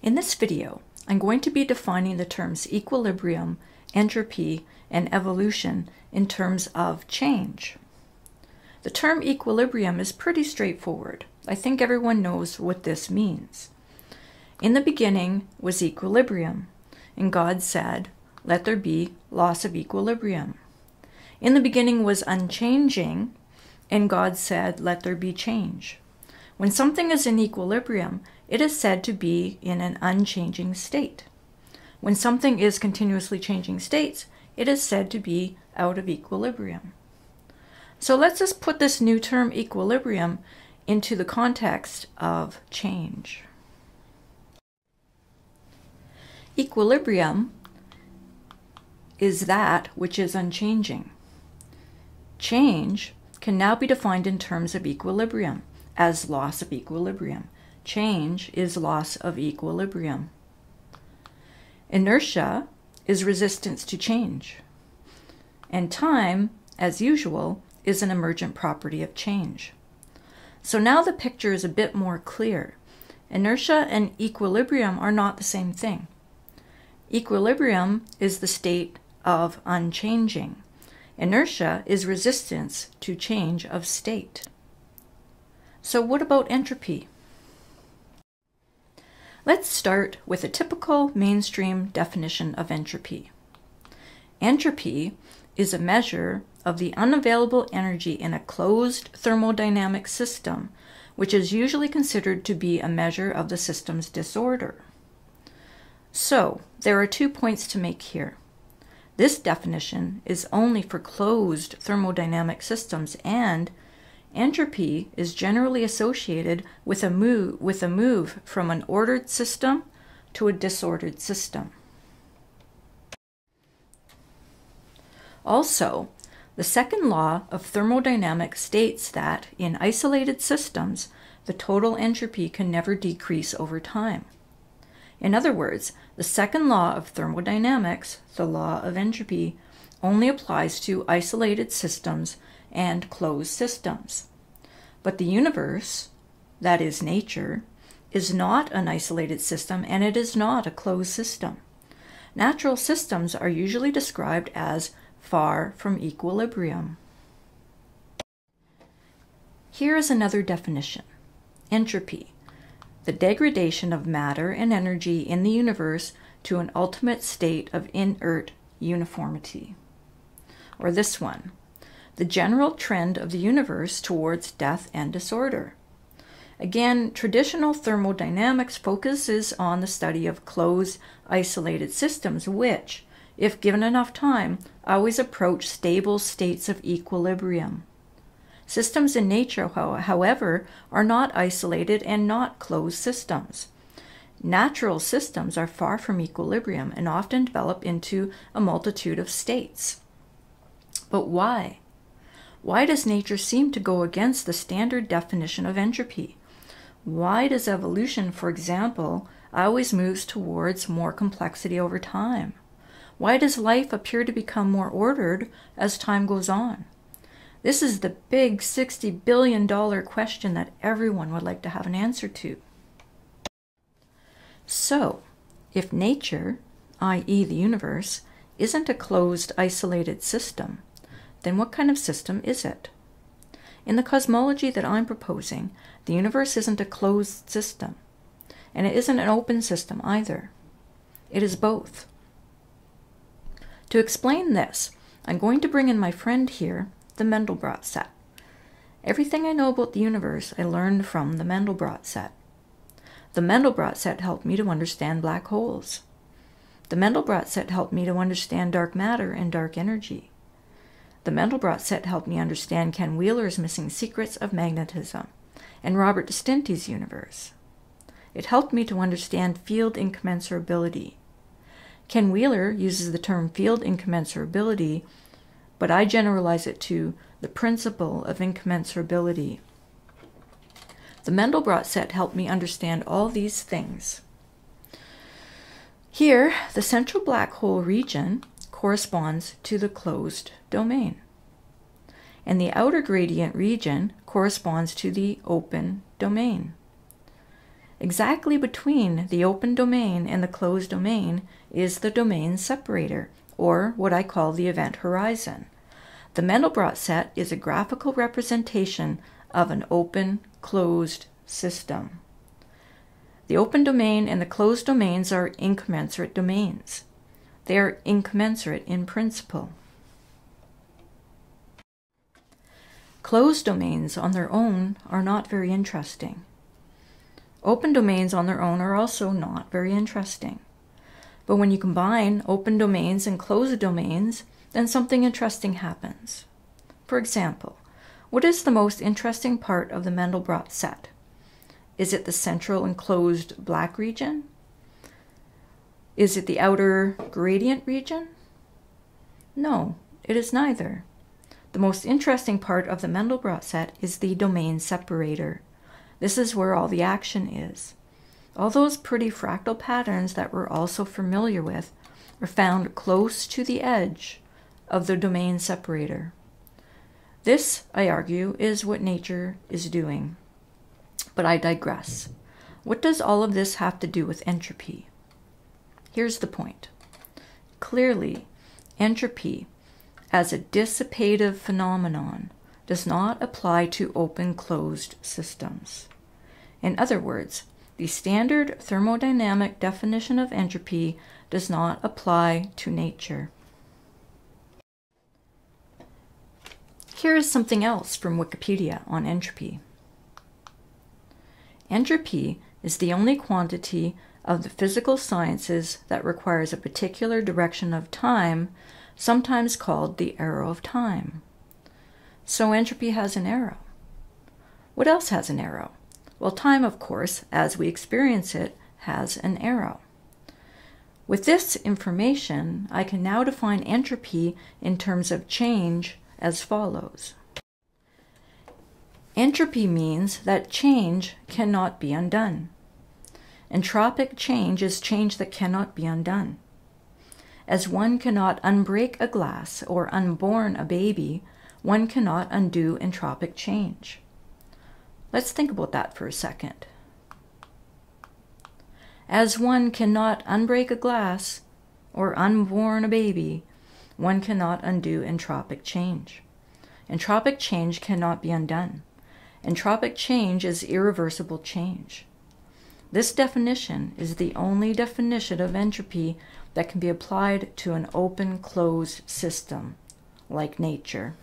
In this video, I'm going to be defining the terms equilibrium, entropy, and evolution in terms of change. The term equilibrium is pretty straightforward. I think everyone knows what this means. In the beginning was equilibrium, and God said, "Let there be loss of equilibrium." In the beginning was unchanging, and God said, "Let there be change." When something is in equilibrium, it is said to be in an unchanging state. When something is continuously changing states, it is said to be out of equilibrium. So let's just put this new term equilibrium into the context of change. Equilibrium is that which is unchanging. Change can now be defined in terms of equilibrium as loss of equilibrium. Change is loss of equilibrium. Inertia is resistance to change. And time, as usual, is an emergent property of change. So now the picture is a bit more clear. Inertia and equilibrium are not the same thing. Equilibrium is the state of unchanging. Inertia is resistance to change of state. So what about entropy? Let's start with a typical mainstream definition of entropy. Entropy is a measure of the unavailable energy in a closed thermodynamic system, which is usually considered to be a measure of the system's disorder. So, there are 2 points to make here. This definition is only for closed thermodynamic systems, and entropy is generally associated with a move from an ordered system to a disordered system. Also, the second law of thermodynamics states that in isolated systems, the total entropy can never decrease over time. In other words, the second law of thermodynamics, the law of entropy, only applies to isolated systems and closed systems. But the universe, that is nature, is not an isolated system, and it is not a closed system. Natural systems are usually described as far from equilibrium. Here is another definition. Entropy: the degradation of matter and energy in the universe to an ultimate state of inert uniformity. Or this one: the general trend of the universe towards death and disorder. Again, traditional thermodynamics focuses on the study of closed, isolated systems, which, if given enough time, always approach stable states of equilibrium. Systems in nature, however, are not isolated and not closed systems. Natural systems are far from equilibrium and often develop into a multitude of states. But why? Why does nature seem to go against the standard definition of entropy? Why does evolution, for example, always move towards more complexity over time? Why does life appear to become more ordered as time goes on? This is the big $60 billion question that everyone would like to have an answer to. So, if nature, i.e. the universe, isn't a closed, isolated system, then what kind of system is it? In the cosmology that I'm proposing, the universe isn't a closed system, and it isn't an open system either. It is both. To explain this, I'm going to bring in my friend here, the Mandelbrot set. Everything I know about the universe I learned from the Mandelbrot set. The Mandelbrot set helped me to understand black holes. The Mandelbrot set helped me to understand dark matter and dark energy. The Mandelbrot set helped me understand Ken Wheeler's missing secrets of magnetism and Robert de Stinty's universe. It helped me to understand field incommensurability. Ken Wheeler uses the term field incommensurability, but I generalize it to the principle of incommensurability. The Mandelbrot set helped me understand all these things. Here, the central black hole region corresponds to the closed domain, and the outer gradient region corresponds to the open domain. Exactly between the open domain and the closed domain is the domain separator, or what I call the event horizon. The Mandelbrot set is a graphical representation of an open, closed system. The open domain and the closed domains are incommensurate domains. They are incommensurate in principle. Closed domains on their own are not very interesting. Open domains on their own are also not very interesting. But when you combine open domains and closed domains, then something interesting happens. For example, what is the most interesting part of the Mandelbrot set? Is it the central enclosed black region? Is it the outer gradient region? No, it is neither. The most interesting part of the Mandelbrot set is the domain separator. This is where all the action is. All those pretty fractal patterns that we're also familiar with are found close to the edge of the domain separator. This, I argue, is what nature is doing. But I digress. What does all of this have to do with entropy? Here's the point. Clearly, entropy as a dissipative phenomenon does not apply to open-closed systems. In other words, the standard thermodynamic definition of entropy does not apply to nature. Here is something else from Wikipedia on entropy. Entropy is the only quantity of the physical sciences that requires a particular direction of time, sometimes called the arrow of time. So entropy has an arrow. What else has an arrow? Well, time, of course, as we experience it, has an arrow. With this information, I can now define entropy in terms of change as follows. Entropy means that change cannot be undone. Entropic change is change that cannot be undone. As one cannot unbreak a glass or unborn a baby, one cannot undo entropic change. Let's think about that for a second. As one cannot unbreak a glass or unborn a baby, one cannot undo entropic change. Entropic change cannot be undone. Entropic change is irreversible change. This definition is the only definition of entropy that can be applied to an open-closed system, like nature.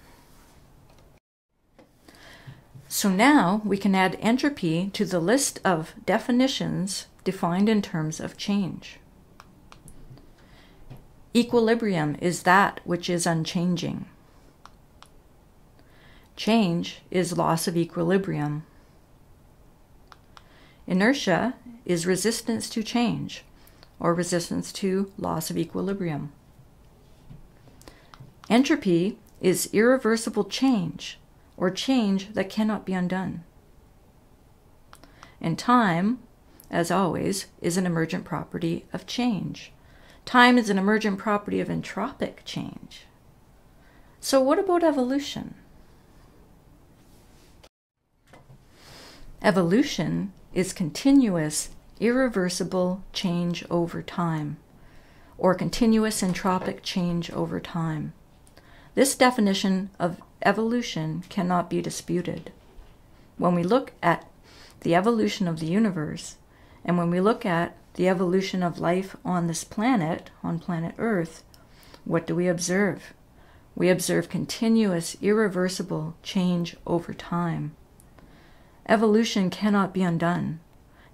So now we can add entropy to the list of definitions defined in terms of change. Equilibrium is that which is unchanging. Change is loss of equilibrium. Inertia is resistance to change, or resistance to loss of equilibrium. Entropy is irreversible change, or change that cannot be undone. And time, as always, is an emergent property of change. Time is an emergent property of entropic change. So what about evolution? Evolution is continuous, irreversible change over time, or continuous entropic change over time. This definition of evolution cannot be disputed. When we look at the evolution of the universe, and when we look at the evolution of life on this planet, on planet Earth, what do we observe? We observe continuous, irreversible change over time. Evolution cannot be undone.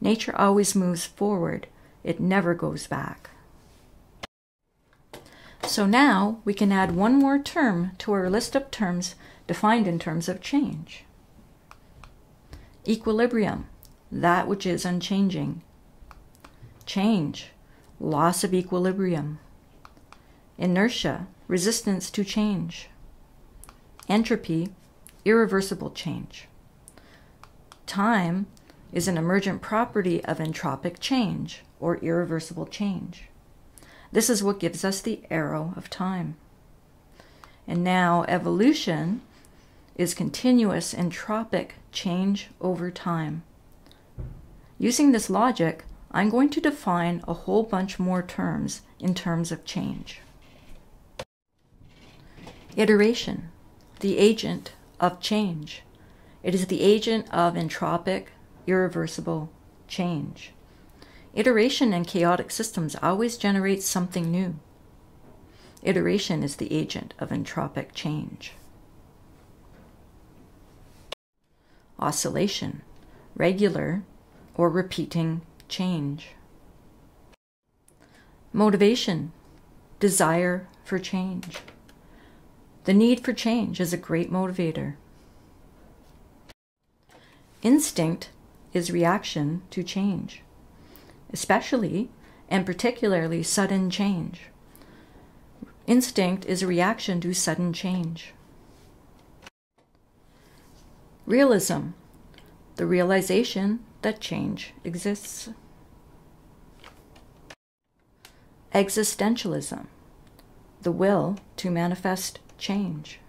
Nature always moves forward. It never goes back. So now we can add one more term to our list of terms defined in terms of change. Equilibrium, that which is unchanging. Change, loss of equilibrium. Inertia, resistance to change. Entropy, irreversible change. Time is an emergent property of entropic change, or irreversible change. This is what gives us the arrow of time. And now evolution is continuous entropic change over time. Using this logic, I'm going to define a whole bunch more terms in terms of change. Iteration, the agent of change. It is the agent of entropic, irreversible change. Iteration in chaotic systems always generates something new. Iteration is the agent of entropic change. Oscillation, regular or repeating change. Motivation, desire for change. The need for change is a great motivator. Instinct is reaction to change, especially and particularly sudden change. Instinct is a reaction to sudden change. Realism, the realization that change exists. Existentialism, the will to manifest change.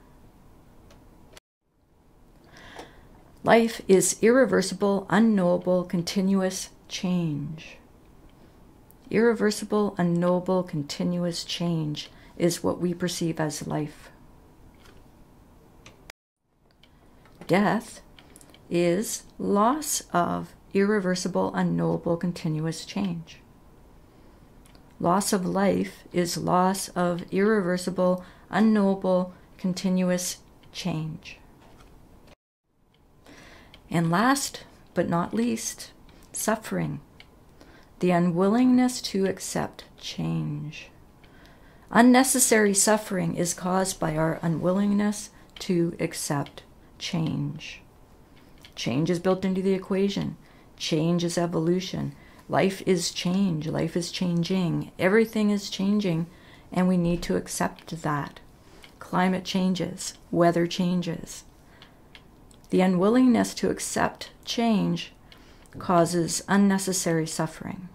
Life is irreversible, unknowable, continuous change. Irreversible, unknowable, continuous change is what we perceive as life. Death is loss of irreversible, unknowable, continuous change. Loss of life is loss of irreversible, unknowable, continuous change. And last but not least, suffering, the unwillingness to accept change. Unnecessary suffering is caused by our unwillingness to accept change. Change is built into the equation. Change is evolution. Life is change. Life is changing. Everything is changing, and we need to accept that. Climate changes. Weather changes. The unwillingness to accept change causes unnecessary suffering.